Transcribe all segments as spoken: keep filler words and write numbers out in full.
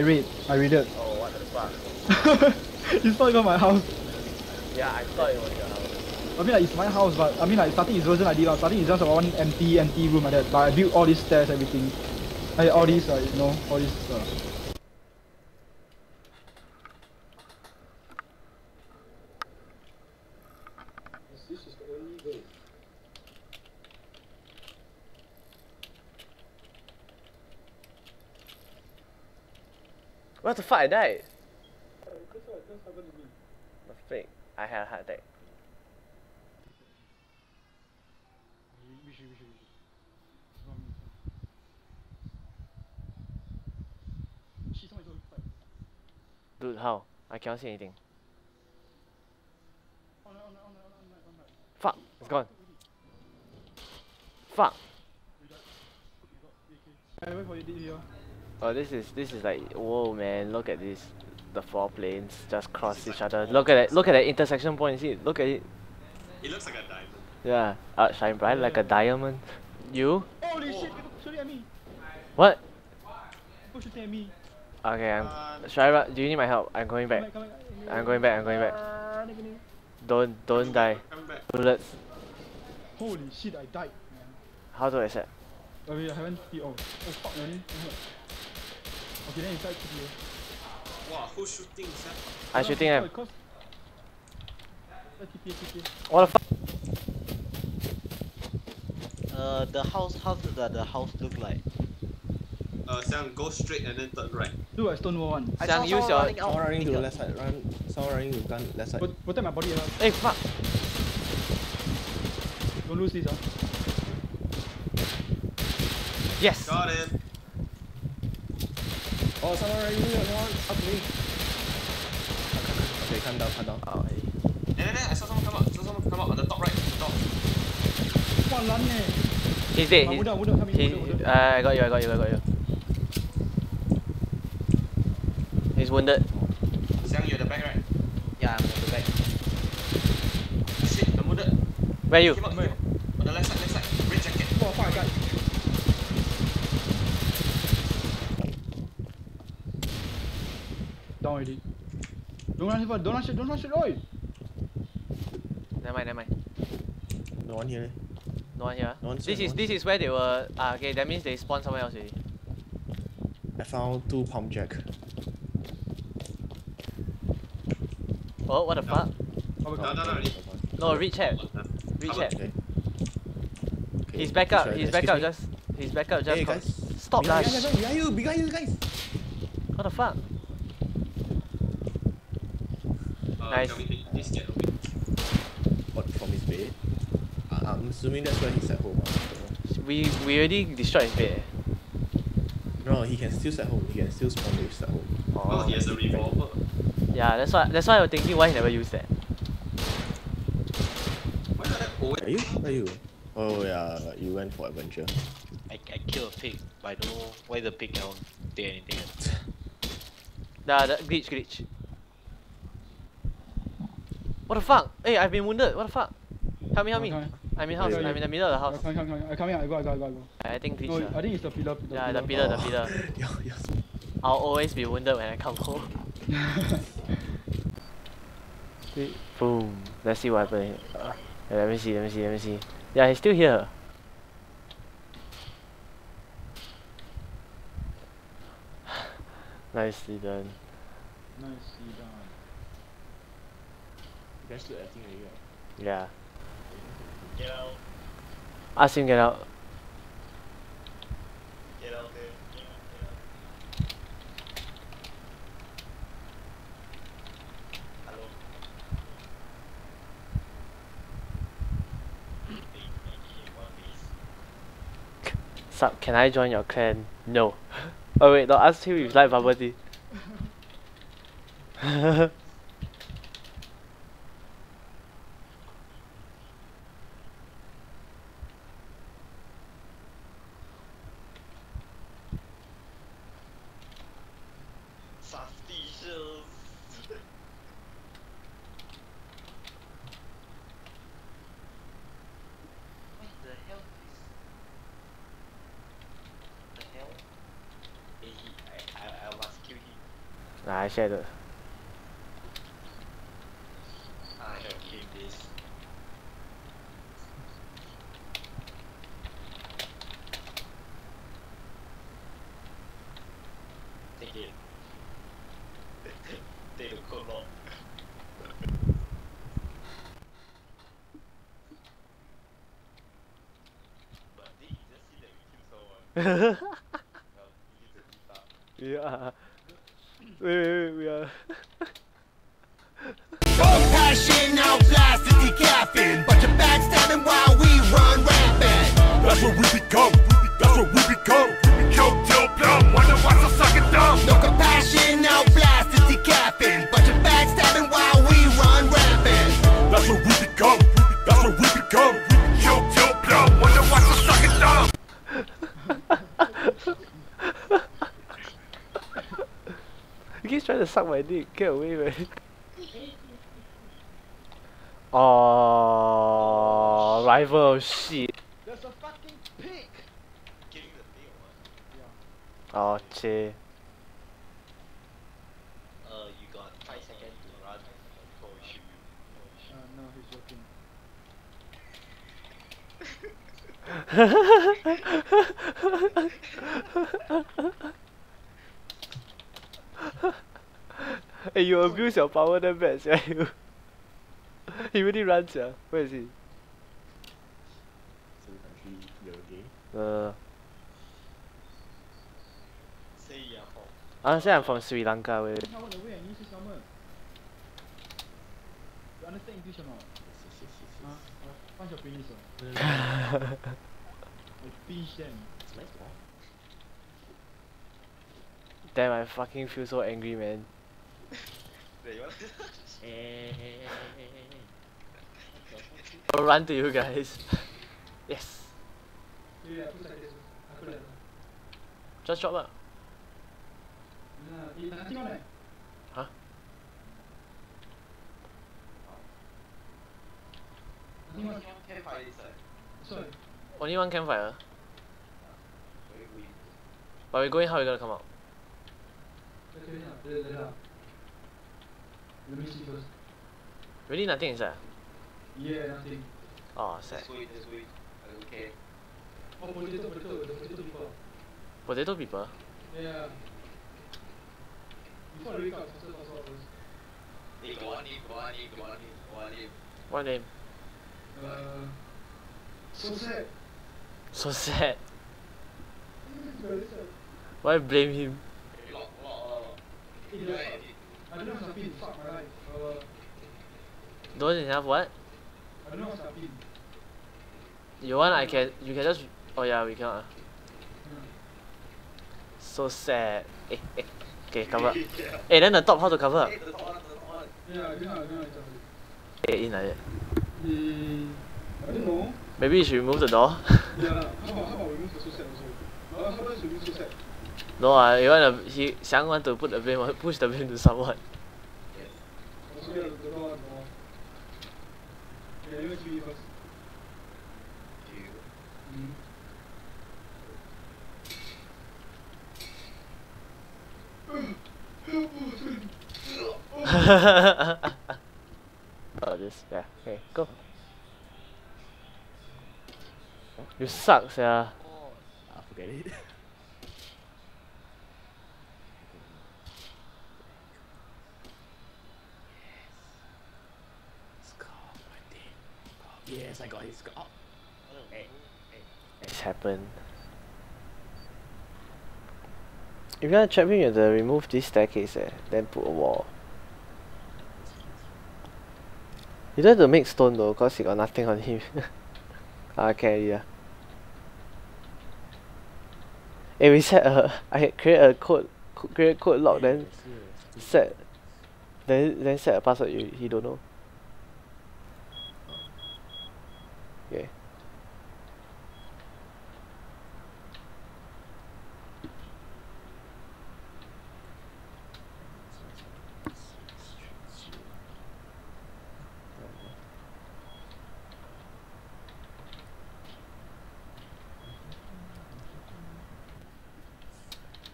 I read, I read it. Oh, what the fuck? You saw it got my house. Yeah, I thought it was your house. I mean, like, it's my house, but I mean, like, starting it wasn't like this. Starting it's just like one empty, empty room like that. But I built all these stairs, everything. Like, all these, like, you know, all these. Uh... This is the only way. What the fuck, I died? The freak, I had a heart attack. Dude, how? I cannot see anything. Fuck, it's gone. Fuck. Oh, this is this is like, whoa, man! Look at this, the four planes just cross each other. Look at it! Look at that intersection point. See, look at it. It looks like a diamond. Yeah, uh, shine bright like a diamond. You? Holy shit! People shooting at me. What? People shooting at me. Okay, I'm. Shira, do you need my help? I'm going back. I'm going back. I'm going back. Don't don't die. Bullets. Holy shit! I died. How do I set? I haven't. Oh, fuck, man. Okay, then inside T P U. Wow, who's shooting, sir? I'm no, shooting him. What the fuck? Uh, the house, how does the, the house look like? Uh, Sam, go straight and then turn right. Do a stone wall one. Sam, I use your... Running someone running to the left side. Run, someone running to the gun left side. Put, protect my body around. Hey, fuck! Don't lose this, huh? Yes! Got it! Oh, someone right here, someone up to me. Okay, calm down, calm down. Oh, hey. There, there, there, I saw someone come up. I saw someone come up on the top right, on the top. He's dead, he's... Uh, he, I got you, I got you, I got you. He's wounded. Xiang, you're the back, right? Yeah, I'm on the back. Shit, I'm wounded. Where are you? Came out, came out. On the left side, left side. Red jacket. Oh, fuck, I got you. Down already. Don't run here, don't rush it, don't rush it, oi! Never mind, never mind. No one here. No one here. No one this here, is no this one. Is where they were. Ah, okay, that means they spawned somewhere else already. I found two pump jack. Oh, what the no. fuck? Oh, no, no, no, no. No, reach out. Reach out. Okay. Okay. He's back up. Sorry, he's back up. Me. Just. He's back up. Just. Hey, guys. Stop, guys. Behind you, behind you, guys. What the fuck? Nice. What, from his bed? Uh, I'm assuming that's where he's at home. So. We we already destroyed his bed. No, he can still set home. He can still spawn if he's at home. Oh, well, he has a revolver. Yeah, that's why that's why I was thinking why he never used that. Why not that old? Are you? Are you? Oh yeah, you went for adventure. I I killed a pig, but I don't know why the pig can't do anything else. Nah, that glitch glitch. What the fuck? Hey, I've been wounded. What the fuck? Help me, help me. I'm, I'm in house. Yeah, yeah. I'm in the middle of the house. Come, come, come. I come here. I go, I go, I go. I, go. I think glitch. No, I think it's the pillar. pillar yeah, the pillar, oh. the pillar. Yo, yo. I'll always be wounded when I come home. Boom. Let's see what happened. Uh, yeah, let me see. Let me see. Let me see. Yeah, he's still here. Nicely done. Nicely done. You guys still acting like that? Yeah. Get out. Ask him get out. Get out there. Get out, get out. Hello. Sup, can I join your clan? No. Oh wait, no, ask him if he's like bubble tea. I, I, I was kidding. 来下一个。We are. Wait, wait, we are. Passion now blasted decaffeine, but you're backstabbing while we run rampant. That's what we become. That's what we become. We kill till plum. Wonder why so sucking dumb. No compassion now blasted decaffeine, but you're backstabbing while we run rampant. That's what we become. That's what we become. We kill till plum. Wonder why so sucking dumb. You keep trying to suck my dick, get away, man. Oh, rival shit. There's a fucking pig. Getting the deal, man. Oh, che. Uh, you got five seconds to run before we shoot you. Uh, no, he's joking. Hey, you abuse your power that bad, yeah, you. He really runs, yeah. Where is he? So country, you're gay? Uh. Say you're from. I say I'm from Sri Lanka, wait. How about the way I use this armor? You understand English or not? Yes, yes, yes, yes. Huh? Punch your penis, oh. I pinch them. It's nice, man. Damn, I fucking feel so angry, man. I'll run to you guys. Yes. Yeah, put like this. I put like that. Just drop up. Nah, nothing on it. Huh? Only one campfire inside. Sorry. Only one campfire? But we go in, how we gonna come out? Let me see first. Really nothing inside? Yeah, nothing. Oh, sad. Just wait, just wait. I don't care. Oh, potato, potato, the potato people. Potato people? Yeah. Before we wake up, faster, faster, faster. Hey, got one name, got one name, got one name, got one name. What name? Uh, so sad. So sad. Why blame him? Lock, lock, lock. Hey, I don't know how to pin, fuck my life. Uh, don't enough what? I don't know how to pin. You want I can, you can just, oh yeah, we cannot. Hmm. So sad. Eh, eh. Okay, cover up. Yeah. Eh, then the top, how to cover up? Yeah, I don't know, I don't know. Eh, in like that. Uh, I don't know. Maybe you should remove the door. Yeah, how about, how about we remove the so sad also? Uh, how about we remove so sad? No, uh, you wanna, he, Xiang want to put the blame, push the blame to someone. Yes. Okay, let me see first. Mm. Oh, this, yeah, okay, go. You suck, yeah. Oh, I forget it. Yes, I got his got. Oh. Hey, hey. It's happened. If you want to trap him, you have to remove this staircase, eh, then put a wall. You don't have to make stone though, cause he got nothing on him. Okay, yeah. Hey, we set a. I create a code, create code lock, then set, then then set a password you he don't know. Okay.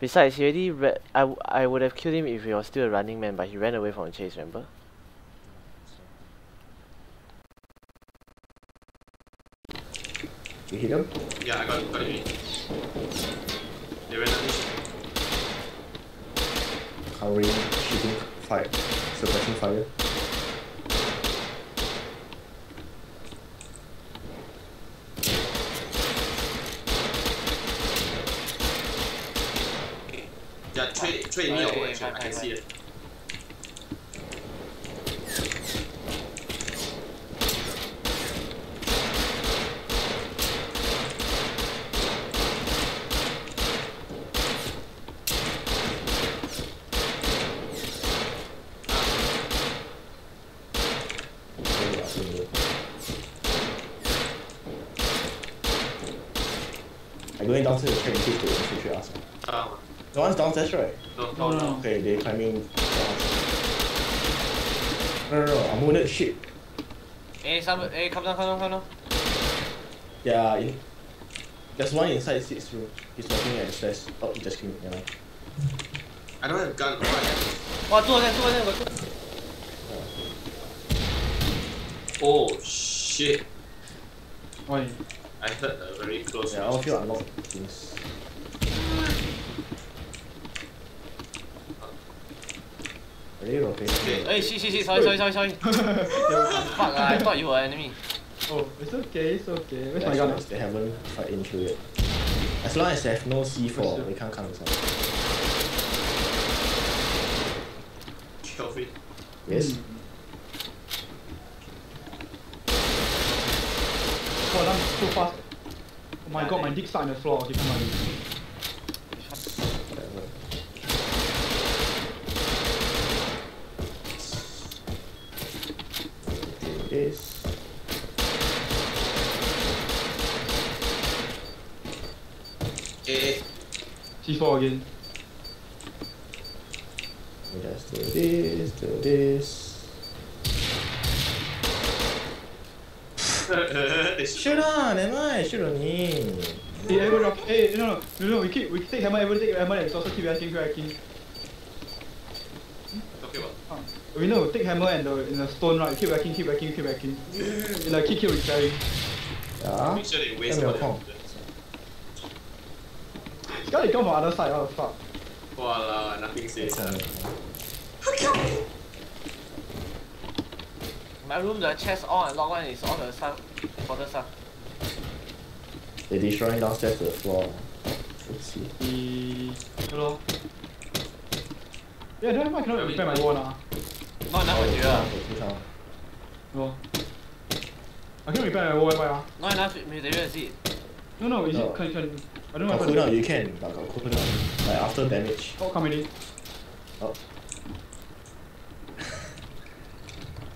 Besides, he already re I, w I would have killed him if he was still a running man, but he ran away from the chase, remember? You hit him? Yeah, I got him. Got him. They ran away. Covering, shooting, fire, suppressing fire. Yeah, trade, trade me over, actually, I can see it. I'm going downstairs to train people to infiltrate to us. Uh, the one's downstairs, right? No, no, no. Okay, they're climbing downstairs. No, no, no, I'm wounded, shit. Hey, some, hey, come down, come down, come down. Yeah, in, there's one inside six room. He's walking at the stairs. Oh, he just came in. Yeah. I don't have a gun. Wow, two of them, two of them, got two. Oh, shit. Why? I heard a very close. Yeah, I feel a lot of things. Are you okay? Hey, shit, shit, shit, sorry, sorry, sorry, sorry. Fuck, I thought you were an enemy. Oh, it's okay, it's okay. Where's my gun? They haven't fight into it. As long as they have no C four, they can't come inside. Kill me. Yes? Oh, that was too fast. Oh my god, my dick's stuck on the floor. Okay, come on. It is. Eh. C four again. Let's do this, do this. Shoot on, am I? Shoot on me. Hey, everyone drop. Hey, no, no, no, no, we keep, we take hammer, everyone take hammer, and also keep hacking, keep hacking. Okay, what? Uh, we know, take hammer and the, and the stone, right? Keep hacking, keep hacking, keep hacking. Yeah. And like, keep, keep repairing. Yeah. Make sure they waste all their bullets. Guy, they come from other side, what the fuck? Walao, nothing says. Okay. My room, the chest all unlocked one is all the sun, water sun. They're destroying downstairs to the floor. Let's see. E Hello. Yeah, I don't know if I cannot repair my wall now. Not enough material. No. I can't repair my wall, right? Not enough material, is it? No, no, is no. It? Can, can, I don't know if I can. You can, but got cooldown. Like after damage. Oh, come in. Oh.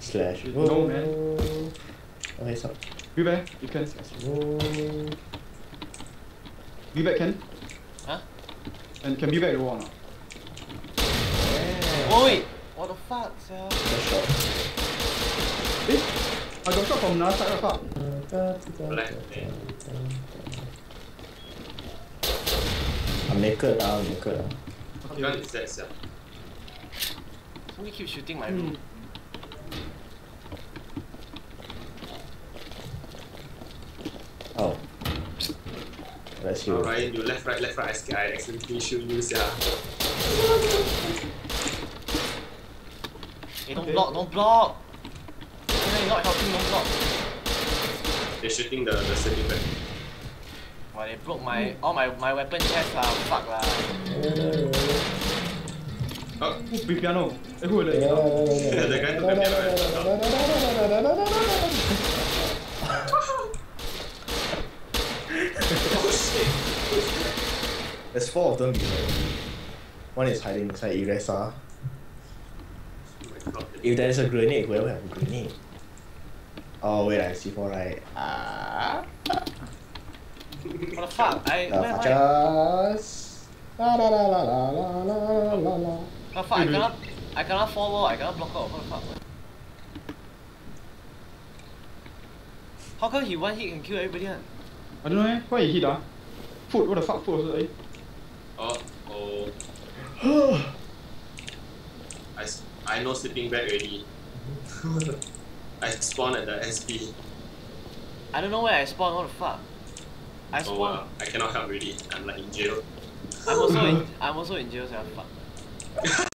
Slash. No, oh, man. Oh, he's up. Be back, you can. Oh. Be back, can? Huh? And can be back the wall now. Yeah. Oh, wait! What the fuck, sir? I got shot. Eh? I got shot from another side of the park. Black. I'm naked now, I'm naked now. What gun is that, sir? Somebody keep shooting my room. Oh. Let's see. Alright, you left, right, left, right. I scared I accidentally shoot you, sir. Hey, don't block, don't block! You're not helping, don't block. They're shooting the, the sitting back. Wow, they broke my, all my, my weapon chest lah. Fuck lah. Oh, who's with piano? Eh, who is that? The guy took the piano. Oh shit! There's four of them below. One is hiding inside Eresa. Oh, if there's a grenade, whoever have a grenade. Oh wait, I see four right. Ah. What the fuck? I. La facas. La la la la la la la la. What the fuck? I cannot. I cannot follow. I cannot block out. What the fuck? How come he one hit and kill everybody? Huh? I don't know eh, why he hit ah? Food, what the fuck food also eh? Oh, oh Oh. I, I know sleeping bag already. I spawned at the S P. I don't know where I spawned, what the fuck? I spawned. Oh, uh, I cannot help already. I'm like in jail. I'm also in, I'm also in jail, so I'm fucked.